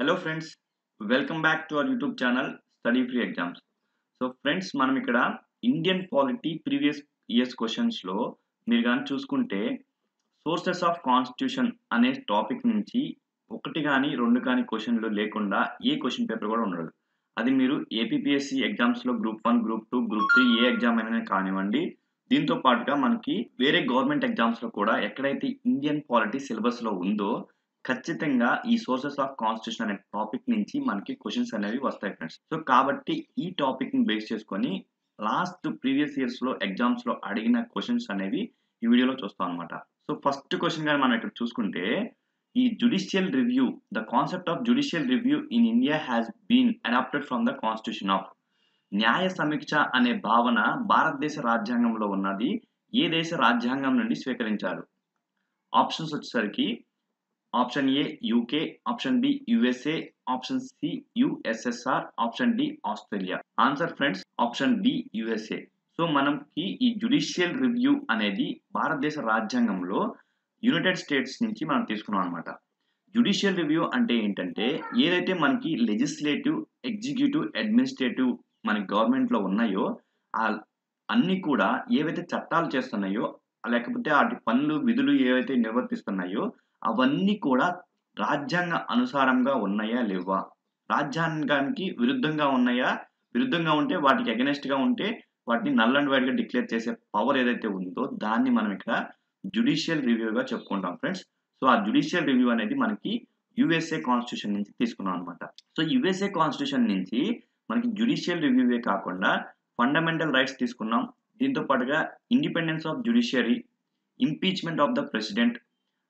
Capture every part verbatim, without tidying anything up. Hello friends welcome back to our YouTube channel study free exams. So friends మనం ఇక్కడ Indian polity previous years questions లో మీరు గాని చూసుకుంటే సోర్సెస్ ఆఫ్ కాన్స్టిట్యూషన్ అనే టాపిక్ నుంచి ఒకటి గాని రెండు గాని క్వశ్చన్ లో లేకుండా ఏ క్వశ్చన్ పేపర్ కూడా ఉండదు। అది మీరు ఏపీపీఎస్సీ ఎగ్జామ్స్ లో group one group two group three ఏ ఎగ్జామ్ అయినా కానివ్వండి, దీంతో పాటుగా మనకి వేరే గవర్నమెంట్ ఎగ్జామ్స్ లో కూడా ఎక్కడైతే ఇండియన్ పాలిటీ సిలబస్ లో ఉందో ఖచ్చితంగా ఈ సోర్సెస్ ఆఫ్ కాన్స్టిట్యూషన్ అనే టాపిక్ నుంచి మనకి క్వశ్చన్స్ అనేవి వస్తాయి ఫ్రెండ్స్। సో కాబట్టి ఈ టాపిక్ ని బేస్ చేసుకొని లాస్ట్ ప్రీవియస్ ఇయర్స్ లో ఎగ్జామ్స్ లో అడిగిన క్వశ్చన్స్ అనేవి ఈ వీడియోలో చూస్తాం అన్నమాట। సో ఫస్ట్ క్వశ్చన్ గా మనం ఇక్కడ చూసుకుంటే ఈ judicial review, the concept of judicial review in India has been adapted from the constitution of, న్యాయ సమీక్ష అనే భావన భారతదేశ రాజ్యాంగంలో ఉన్నది ఏ దేశ రాజ్యాంగం నుండి స్వీకరించారు? ఆప్షన్స్ వచ్చేసరికి option A UK, option B USA, option C USSR, option D Australia. Answer friends option B USA. So మనకి ఈ జ్యుడిషియల్ రివ్యూ అనేది భారతదేశ రాజ్యాంగంలో యునైటెడ్ స్టేట్స్ నుంచి మనం తీసుకున్నాం అనమాట। జ్యుడిషియల్ రివ్యూ అంటే ఏంటంటే ఏదైతే మనకి లెజిస్లేటివ్, ఎగ్జిక్యూటివ్, అడ్మినిస్ట్రేటివ్ మన గవర్నమెంట్ లో ఉన్నాయో అన్ని కూడా ఏవైతే చట్టాలు చేస్తున్నాయో లేకపోతే వాటి పనులు విధులు ఏవైతే నిర్వర్తిస్తున్నాయో అవన్నీ కూడా రాజ్యాంగ అనుసారంగా ఉన్నాయా లేవా, రాజ్యాంగానికి విరుద్ధంగా ఉన్నాయా, విరుద్ధంగా ఉంటే వాటికి అగెనెస్ట్ గా ఉంటే వాటిని నల్ అండ్ వైడ్ గా డిక్లేర్ చేసే పవర్ ఏదైతే ఉందో దాన్ని మనం ఇక్కడ జ్యుడిషియల్ రివ్యూగా చెప్పుకుంటాం ఫ్రెండ్స్। సో ఆ జ్యుడిషియల్ రివ్యూ అనేది మనకి యుఎస్ఏ కాన్స్టిట్యూషన్ నుంచి తీసుకున్నాం అనమాట। సో యుఎస్ఏ కాన్స్టిట్యూషన్ నుంచి మనకి జ్యుడిషియల్ రివ్యూవే కాకుండా ఫండమెంటల్ రైట్స్ తీసుకున్నాం, దీంతో పాటుగా independence of judiciary, impeachment of the president,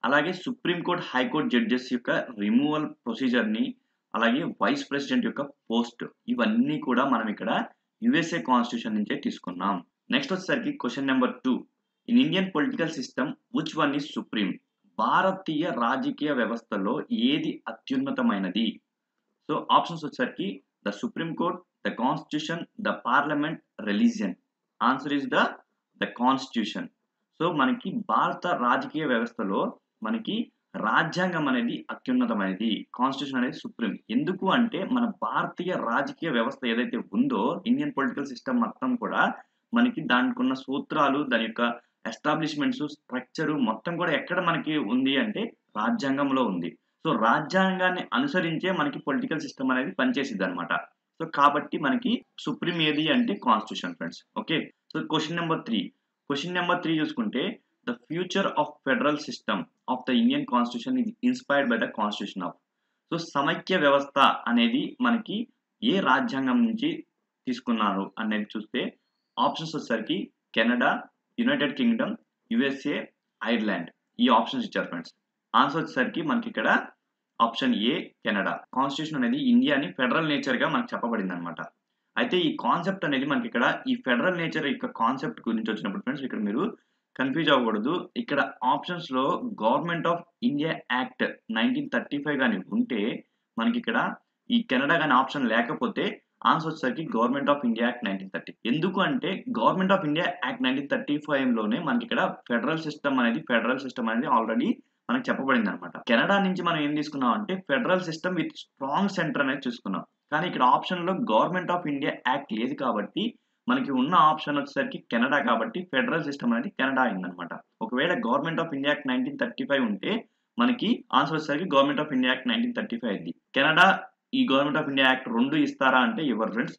అలాగే సుప్రీంకోర్టు హైకోర్టు జడ్జెస్ యొక్క రిమూవల్ ప్రొసీజర్ని, అలాగే వైస్ ప్రెసిడెంట్ యొక్క పోస్ట్, ఇవన్నీ కూడా మనం ఇక్కడ యుఎస్ఏ కాన్స్టిట్యూషన్ నుంచే తీసుకున్నాం। నెక్స్ట్ వచ్చేసరికి question number two, in Indian political system which one is supreme, భారతీయ రాజకీయ వ్యవస్థలో ఏది అత్యున్నతమైనది? సో ఆప్షన్స్ వచ్చేసరికి the Supreme Court, the Constitution, the Parliament, religion. Answer is the the Constitution. So మనకి భారత రాజకీయ వ్యవస్థలో మనకి రాజ్యాంగం అనేది అత్యున్నతమైనది, కాన్స్టిట్యూషన్ అనేది సుప్రీం। ఎందుకు అంటే మన భారతీయ రాజకీయ వ్యవస్థ ఏదైతే ఉందో ఇండియన్ పొలిటికల్ సిస్టమ్ మొత్తం కూడా మనకి దానికి ఉన్న సూత్రాలు, దాని యొక్క ఎస్టాబ్లిష్మెంట్స్, స్ట్రక్చరు మొత్తం కూడా ఎక్కడ మనకి ఉంది అంటే రాజ్యాంగంలో ఉంది। సో రాజ్యాంగాన్ని అనుసరించే మనకి పొలిటికల్ సిస్టమ్ అనేది పనిచేసింది అనమాట। సో కాబట్టి మనకి సుప్రీం ఏది అంటే constitution friends, okay. So question number three, question number three చూసుకుంటే the future of federal system of the Indian constitution is inspired by the constitution of, so సమైక్య వ్యవస్థ అనేది మనకి ఏ రాజ్యాంగం నుంచి తీసుకున్నారు అనేది చూస్తే ఆప్షన్స్ వచ్చేసరికి Canada, United Kingdom, USA, Ireland, ఈ ఆప్షన్స్ ఇచ్చారు ఫ్రెండ్స్। ఆన్సర్ వచ్చేసరికి మనకి ఇక్కడ ఆప్షన్ ఏ కెనడా। కాన్స్టిట్యూషన్ అనేది ఇండియాని ఫెడరల్ నేచర్ గా మనకు చెప్పబడింది అనమాట। అయితే ఈ కాన్సెప్ట్ అనేది మనకి ఇక్కడ ఈ ఫెడరల్ నేచర్ యొక్క కాన్సెప్ట్ గురించి వచ్చినప్పుడు ఫ్రెండ్స్ ఇక్కడ మీరు కన్ఫ్యూజ్ అవ్వకూడదు। ఇక్కడ ఆప్షన్స్ లో government of India act nineteen thirty five కానీ ఉంటే మనకి ఇక్కడ ఈ కెనడా కానీ ఆప్షన్ లేకపోతే ఆన్సర్ వచ్చేసరికి government of India act nineteen thirty. ఎందుకు అంటే government of India act nineteen thirty five లోనే మనకి ఇక్కడ ఫెడరల్ సిస్టమ్ అనేది ఫెడరల్ సిస్టమ్ అనేది ఆల్రెడీ మనకి చెప్పబడింది అనమాట। కెనడా నుంచి మనం ఏం తీసుకున్నాం అంటే federal system with strong centre అనేది చూసుకున్నాం, కానీ ఇక్కడ ఆప్షన్ లో గవర్నమెంట్ ఆఫ్ ఇండియా యాక్ట్ లేదు కాబట్టి మనకి ఉన్న ఆప్షన్ వచ్చేసరికి కెనడా, కాబట్టి ఫెడరల్ సిస్టమ్ అనేది కెనడా అయిందనమాట। ఒకవేళ government of India act nineteen thirty five ఉంటే మనకి ఆన్సర్ వచ్చేసరికి government of India act nineteen thirty five అయింది। కెనడా ఈ గవర్నమెంట్ ఆఫ్ ఇండియా యాక్ట్ రెండు ఇస్తారా అంటే ఎవరు ఫ్రెండ్స్,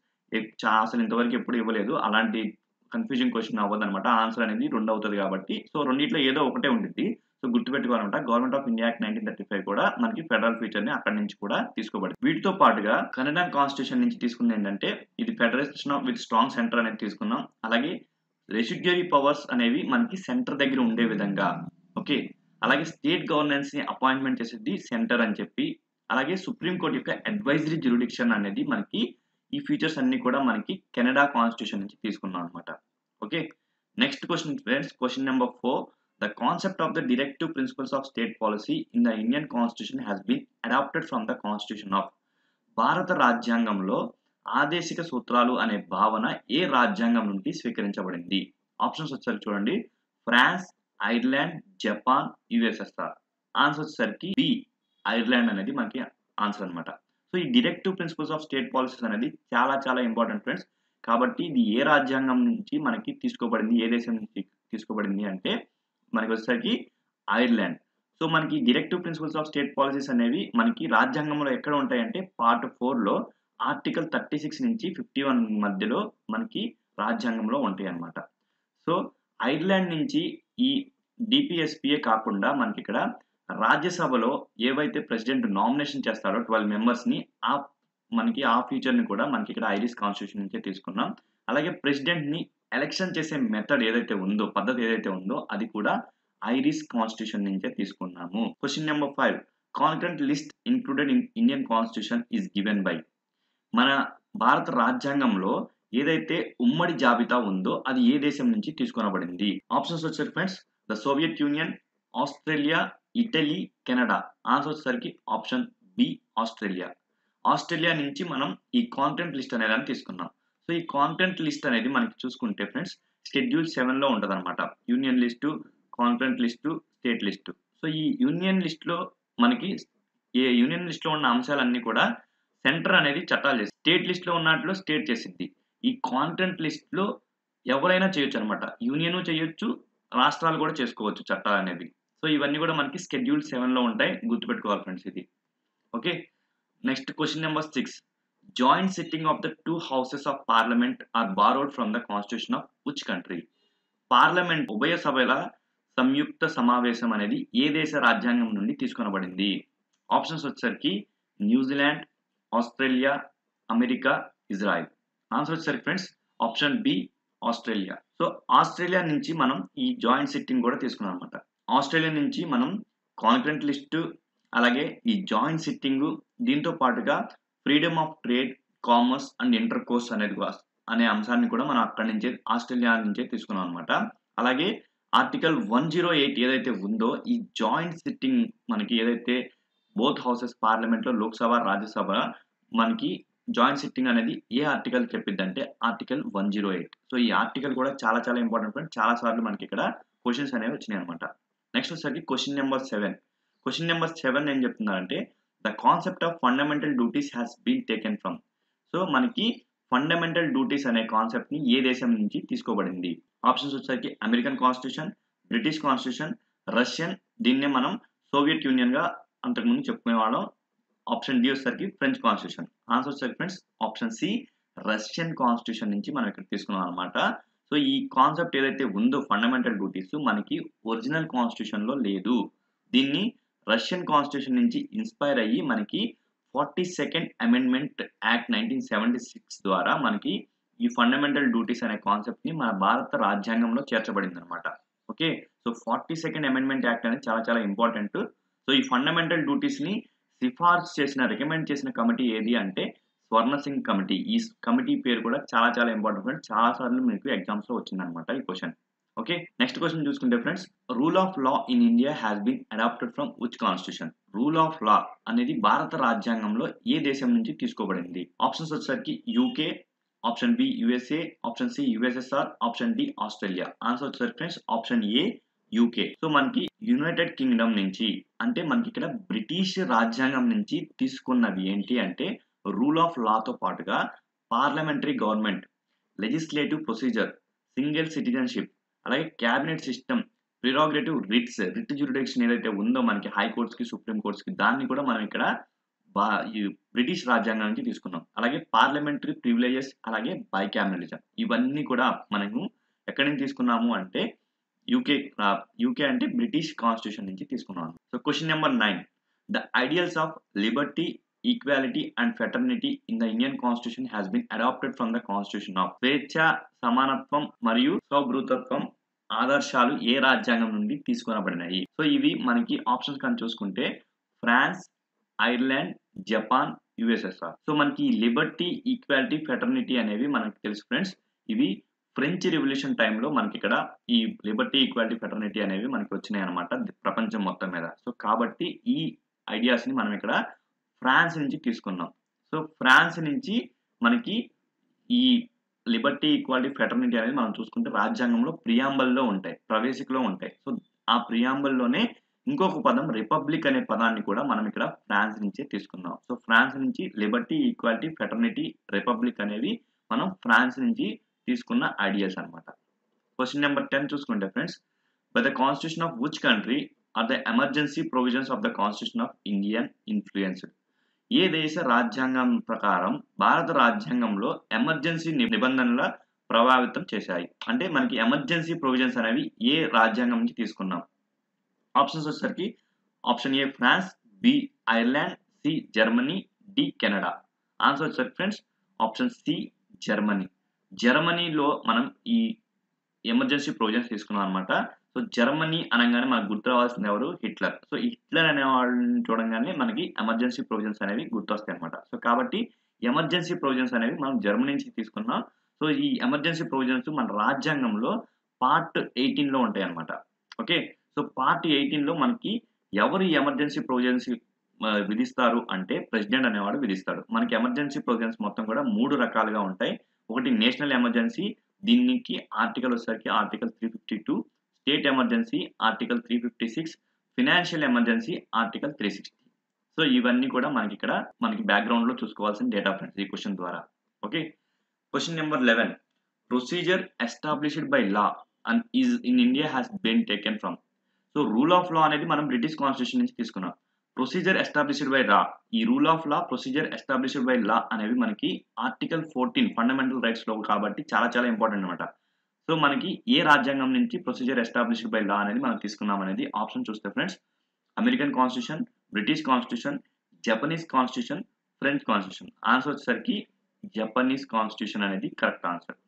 అసలు ఇంతవరకు ఎప్పుడు ఇవ్వలేదు, అలాంటి కన్ఫ్యూజన్ క్వశ్చన్ అవ్వదు అనమాట। ఆన్సర్ అనేది రెండు అవుతుంది కాబట్టి సో రెండింటిలో ఏదో ఒకటే ఉంటుంది। సో గుర్తుపెట్టుకోవాలన్నమాట government of India act nineteen thirty five కూడా మనకి ఫెడరల్ ఫ్యూచర్ ని అక్కడి నుంచి కూడా తీసుకోబడింది। వీటితో పాటుగా కన్నడ కాన్స్టిట్యూషన్ నుంచి తీసుకుంది ఏంటంటే ఇది ఫెడరేషన్ విత్ స్ట్రాంగ్ సెంటర్ అనేది తీసుకున్నాం, అలాగే రెసిడ్యూరీ పవర్స్ అనేవి మనకి సెంటర్ దగ్గర ఉండే విధంగా, ఓకే, అలాగే స్టేట్ గవర్నెన్స్ ని అపాయింట్మెంట్ చేసేది సెంటర్ అని చెప్పి, అలాగే సుప్రీంకోర్టు యొక్క అడ్వైజరీ జ్యూరిడిక్షన్ అనేది మనకి ఈ ఫీచర్స్ అన్ని కూడా మనకి కెనడా కాన్స్టిట్యూషన్ నుంచి తీసుకున్నాం అనమాట, okay. Next question friends question number four, the concept of the directive principles of state policy in the Indian constitution has been adopted from the constitution of, భారత రాజ్యాంగంలో ఆదేశిక సూత్రాలు అనే భావన ఏ రాజ్యాంగం నుండి స్వీకరించబడింది? ఆప్షన్స్ వచ్చేసరికి చూడండి France, Ireland, Japan, USSR. Answer వచ్చేసరికి బి ఐర్లాండ్ అనేది మనకి ఆన్సర్ అన్నమాట. సో ఈ directive principles of state policies అనేది చాలా చాలా ఇంపార్టెంట్ ఫ్రెండ్స్. కాబట్టి ఇది ఏ రాజ్యాంగం నుంచి మనకి తీసుకోబడింది, ఏ దేశం నుంచి తీసుకోబడింది అంటే మనకి వచ్చేసరికి ఐర్లాండ్. సో మనకి directive principles of state policies అనేవి మనకి రాజ్యాంగంలో ఎక్కడ ఉంటాయంటే పార్ట్ ఫోర్లో ఆర్టికల్ థర్టీ సిక్స్ నుంచి ఫిఫ్టీ వన్ మధ్యలో మనకి రాజ్యాంగంలో ఉంటాయి అన్నమాట. సో ఐర్లాండ్ నుంచి ఈ డిపిఎస్పిఏ కాకుండా మనకి ఇక్కడ రాజ్యసభలో ఏవైతే ప్రెసిడెంట్ నామినేషన్ చేస్తారో ట్వెల్వ్ మెంబర్స్ని ఆ మనకి ఆ ఫ్యూచర్ని కూడా మనకి ఇక్కడ ఐరిష్ కాన్స్టిట్యూషన్ నుంచే తీసుకున్నాం. అలాగే ప్రెసిడెంట్ని ఎలక్షన్ చేసే మెథడ్ ఏదైతే ఉందో, పద్ధతి ఏదైతే ఉందో అది కూడా ఐరిష్ కాన్స్టిట్యూషన్ నుంచే తీసుకున్నాము. Question number five, concurrent list included in Indian constitution is given by. మన భారత రాజ్యాంగంలో ఏదైతే ఉమ్మడి జాబితా ఉందో అది ఏ దేశం నుంచి తీసుకొనబడింది? ఆప్షన్స్ వచ్చారు friends, the Soviet union, Australia, Italy, Canada. Answer వచ్చేసరికి ఆప్షన్ బి ఆస్ట్రేలియా. ఆస్ట్రేలియా నుంచి మనం ఈ కాంటెంట్ లిస్ట్ అనేది తీసుకున్నాం. సో ఈ కాంటెంట్ లిస్ట్ అనేది మనకి చూసుకుంటే ఫ్రెండ్స్ షెడ్యూల్ సెవెన్ లో ఉంటుంది అనమాట. Union list, content list, state list. So ఈ యూనియన్ లిస్ట్ లో మనకి ఏ యూనియన్ లిస్ట్ లో ఉన్న అంశాలన్నీ కూడా సెంటర్ అనేది చట్టాలు చేసి స్టేట్ లిస్ట్ లో ఉన్నట్లు స్టేట్ చేసింది. ఈ కాంటెంట్ లిస్ట్ లో ఎవరైనా చేయొచ్చు అనమాట, యూనియన్ చేయొచ్చు, రాష్ట్రాలు కూడా చేసుకోవచ్చు చట్టాలు అనేది. సో ఇవన్నీ కూడా మనకి షెడ్యూల్ సెవెన్ లో ఉంటాయి, గుర్తుపెట్టుకోవాలి ఫ్రెండ్స్ ఇది. Okay, next question number six, joint sitting of the two houses of parliament are borrowed from the constitution of which country? Parliament ఉభయ సభల సంయుక్త సమావేశం అనేది ఏ దేశ రాజ్యాంగం నుండి తీసుకొనబడింది? ఆప్షన్స్ వచ్చేసరికి New Zealand, Australia, America, Israel. Answer వచ్చేసరికి friends option B Australia. So Australia నుంచి మనం ఈ జాయింట్ సిట్టింగ్ కూడా తీసుకున్నాం అనమాట. ఆస్ట్రేలియా నుంచి మనం కాన్కరెంట్ లిస్టు, అలాగే ఈ జాయింట్ సిట్టింగ్, దీంతో పాటుగా freedom of trade, commerce and intercourse అనేది అనే అంశాన్ని కూడా మనం అక్కడి నుంచే ఆస్ట్రేలియా నుంచే తీసుకున్నాం అనమాట. అలాగే ఆర్టికల్ వన్ జీరో ఎయిట్ ఏదైతే ఉందో ఈ జాయింట్ సిట్టింగ్ మనకి ఏదైతే బోత్ హౌసెస్ పార్లమెంట్లో లోక్సభ రాజ్యసభ మనకి జాయింట్ సిట్టింగ్ అనేది ఏ ఆర్టికల్ చెప్పిద్ది అంటే article one zero eight. So ఈ ఆర్టికల్ కూడా చాలా చాలా ఇంపార్టెంట్ ఫ్రెండ్, చాలా సార్లు మనకి ఇక్కడ క్వశ్చన్స్ అనేవి వచ్చినాయి అనమాట. నెక్స్ట్ వచ్చేసరికి question number seven. Question number seven ఏం చెప్తున్నారంటే the concept of fundamental duties has been taken from. So మనకి ఫండమెంటల్ డ్యూటీస్ అనే కాన్సెప్ట్ ని ఏ దేశం నుంచి తీసుకోబడింది? ఆప్షన్స్ వచ్చేసరికి American constitution, British constitution, Russian, దీన్నే మనం సోవియట్ యూనియన్ గా అంతకుముందు చెప్పుకునేవాళ్ళం. ఆప్షన్ డి వచ్చేసరికి ఫ్రెంచ్ కాన్స్టిట్యూషన్. ఆన్సర్ వచ్చేసరికి friends option C Russian constitution నుంచి మనం ఇక్కడ తీసుకున్నాం అనమాట. సో ఈ కాన్సెప్ట్ ఏదైతే ఉందో ఫండమెంటల్ డ్యూటీస్ మనకి ఒరిజినల్ కాన్స్టిట్యూషన్ లో లేదు. దీన్ని రష్యన్ కాన్స్టిట్యూషన్ నుంచి ఇన్స్పైర్ అయ్యి మనకి forty second amendment act nineteen seventy six ద్వారా మనకి ఈ ఫండమెంటల్ డ్యూటీస్ అనే కాన్సెప్ట్ ని మన భారత రాజ్యాంగంలో చేర్చబడింది అనమాట. Okay, so forty second amendment act అనేది చాలా చాలా ఇంపార్టెంట్. సో ఈ ఫండమెంటల్ డ్యూటీస్ ని సిఫార్సు చేసిన, రికమెండ్ చేసిన కమిటీ ఏది అంటే స్వర్ణ సింగ్ కమిటీ. ఈ కమిటీ పేరు కూడా చాలా చాలా ఇంపార్టెంట్ ఫ్రెండ్స్, చాలా సార్లు మీకు ఎగ్జామ్స్ లో వచ్చిందనమాట ఈ క్వశ్చన్. ఓకే, నెక్స్ట్ క్వశ్చన్ చూసుకుంటే friends rule of law in India has been adapted from which constitution? Rule of law అనేది భారత రాజ్యాంగంలో ఏ దేశం నుంచి తీసుకోబడింది? ఆప్షన్స్ వచ్చేసరికి UK, option B USA, option C USSR, option D Australia. Answer వచ్చేసరికి friends option A UK. So మనకి యునైటెడ్ కింగ్డమ్ నుంచి అంటే మనకి ఇక్కడ బ్రిటిష్ రాజ్యాంగం నుంచి తీసుకున్నవి ఏంటి అంటే రూల్ ఆఫ్ లాతో పాటుగా parliamentary government, legislative procedure, single citizenship, అలాగే cabinet system, prerogative writs, writ jurisdiction ఏదైతే ఉందో మనకి హైకోర్ట్స్కి, సుప్రీంకోర్ట్స్కి, దాన్ని కూడా మనం ఇక్కడ బ్రిటిష్ రాజ్యాంగం నుంచి తీసుకున్నాం. అలాగే పార్లమెంటరీ ప్రివిలేజెస్, అలాగే బైకామరలిజం, ఇవన్నీ కూడా మనము ఎక్కడి నుంచి తీసుకున్నాము అంటే యూకే యూకే అంటే బ్రిటిష్ కాన్స్టిట్యూషన్ నుంచి తీసుకున్నాము. So question number nine, the ideals of liberty, equality and fraternity in the Indian constitution has been adapted from the constitution of. స్వేచ్ఛ, సమానత్వం మరియు సౌభ్రతత్వం ఆదర్శాలు ఏ రాజ్యాంగం నుండి తీసుకొనబడినాయి? సో ఇవి మనకి ఆప్షన్స్ కానీ చూసుకుంటే France, Ireland, Japan, USSR. So మనకి లిబర్టీ, ఈక్వాలిటీ, ఫెటర్నిటీ అనేవి మనకి తెలుసు ఫ్రెండ్స్, ఇవి ఫ్రెంచ్ రెవల్యూషన్ టైంలో మనకి ఇక్కడ ఈ లిబర్టీ, ఈక్వాలిటీ, ఫెటర్నిటీ అనేవి మనకి వచ్చినాయి అనమాట ప్రపంచం మొత్తం మీద. సో కాబట్టి ఈ ఐడియాస్ ని మనం ఇక్కడ ఫ్రాన్స్ నుంచి తీసుకున్నాం. సో ఫ్రాన్స్ నుంచి మనకి ఈ లిబర్టీ, ఈక్వాలిటీ, ఫెటర్నిటీ అనేది మనం చూసుకుంటే రాజ్యాంగంలో ప్రియాంబల్లో ఉంటాయి, ప్రవేశికలో ఉంటాయి. సో ఆ ప్రియాంబల్లోనే ఇంకొక పదం రిపబ్లిక్ అనే పదాన్ని కూడా మనం ఇక్కడ ఫ్రాన్స్ నుంచి తీసుకున్నాం. సో ఫ్రాన్స్ నుంచి లిబర్టీ, ఈక్వాలిటీ, ఫెటర్నిటీ, రిపబ్లిక్ అనేవి మనం ఫ్రాన్స్ నుంచి తీసుకున్న ఐడియాస్ అన్నమాట. క్వశ్చన్ నెంబర్ టెన్ చూసుకుంటే friends, by the constitution of which country are the emergency provisions of the constitution of Indian influenced? ఏ దేశ రాజ్యాంగం ప్రకారం భారత రాజ్యాంగంలో ఎమర్జెన్సీ నిబంధనల ప్రభావితం చేశాయి? అంటే మనకి ఎమర్జెన్సీ ప్రొవిజన్స్ అనేవి ఏ రాజ్యాంగం నుంచి తీసుకున్నాం? ఆప్షన్స్ వచ్చేసరికి option A France, B Ireland, C Germany, D Canada. Answer వచ్చేసరికి ఫ్రెండ్స్ ఆప్షన్ సి జర్మనీ. జర్మనీలో మనం ఈ ఎమర్జెన్సీ ప్రొవిజన్స్ తీసుకున్నాం అనమాట. సో జర్మనీ అనగానే మనకు గుర్తు రావాల్సింది ఎవరు? హిట్లర్. సో ఈ హిట్లర్ అనే వాళ్ళని చూడంగానే మనకి ఎమర్జెన్సీ ప్రొవిజన్స్ అనేవి గుర్తొస్తాయి అనమాట. సో కాబట్టి ఎమర్జెన్సీ ప్రొవిజన్స్ అనేవి మనం జర్మనీ నుంచి తీసుకున్నాం. సో ఈ ఎమర్జెన్సీ ప్రొవిజన్స్ మన రాజ్యాంగంలో పార్ట్ ఎయిటీన్లో ఉంటాయి అనమాట. ఓకే, సో పార్ట్ ఎయిటీన్లో మనకి ఎవరు ఎమర్జెన్సీ ప్రొవిజన్స్ విధిస్తారు అంటే ప్రెసిడెంట్ అనేవాడు విధిస్తాడు. మనకి ఎమర్జెన్సీ ప్రొవిజన్స్ మొత్తం కూడా మూడు రకాలుగా ఉంటాయి. ఒకటి నేషనల్ ఎమర్జెన్సీ, దీనికి ఆర్టికల్ వచ్చేసరికి article three fifty two state emergency article three fifty six financial emergency article three sixty so ఇవన్నీ కూడా మనకి ఇక్కడ మనకి బ్యాక్గ్రౌండ్లో చూసుకోవాల్సిన డేటా ఫ్రెండ్స్ ఈ క్వశ్చన్ ద్వారా. Okay, question number eleven, procedure established by law and is in India has been taken from. So rule of law అనేది మనం బ్రిటిష్ కాన్స్టిట్యూషన్ నుంచి తీసుకున్నాం. ప్రొసీజర్ ఎస్టాబ్లిష్డ్ బై లా, ఈ rule of law, procedure established by law అనేవి మనకి article fourteen fundamental rights లో కాబట్టి చాలా చాలా ఇంపార్టెంట్ అనమాట. సో మనకి ఏ రాజ్యాంగం నుంచి ప్రొసీజర్ ఎస్టాబ్లిష్డ్ బై లా అనేది మనం తీసుకున్నాం అనేది ఆప్షన్ చూస్తే friends American constitution, British constitution, Japanese constitution, French constitution. Answer వచ్చేసరికి జపనీస్ కాన్స్టిట్యూషన్ అనేది కరెక్ట్ ఆన్సర్.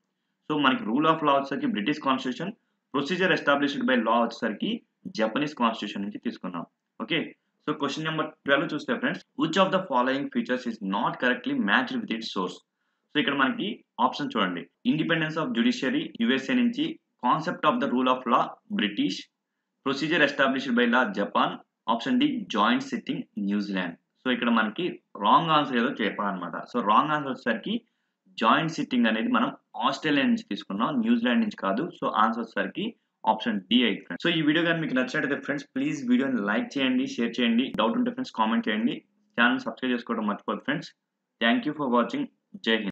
సో మనకి రూల్ ఆఫ్ లా వచ్చేసరికి British constitution, procedure established by law వచ్చేసరికి జపనీస్ కాన్స్టిట్యూషన్ నుంచి తీసుకున్నాం. Okay, so question number twelve చూస్తే friends, which of the following features is not correctly matched with its source? So ఇక్కడ మనకి option చూడండి, independence of judiciary USA నుంచి, concept of the rule of law British, procedure established by law Japan, option D joint sitting New Zealand. So ఇక్కడ మనకి wrong answer ఏదో చెప్పాలన్నమాట. So wrong answer వచ్చేసరికి joint sitting అనేది మనం ఆస్ట్రేలియా నుంచి తీసుకున్నాం, న్యూజిలాండ్ నుంచి కాదు. సో ఆన్సర్ వచ్చేసరికి ఆప్షన్ డి అయితే ఫ్రెండ్స్. సో ఈ వీడియో కానీ మీకు నచ్చినట్లయితే ఫ్రెండ్స్ ప్లీజ్ వీడియోని లైక్ చేయండి, షేర్ చేయండి, డౌట్ ఉంటే ఫ్రెండ్స్ కామెంట్ చేయండి, ఛానల్ సబ్స్క్రైబ్ చేసుకోవడం మర్చిపోదు friends. Thank you for watching. జై హింద్.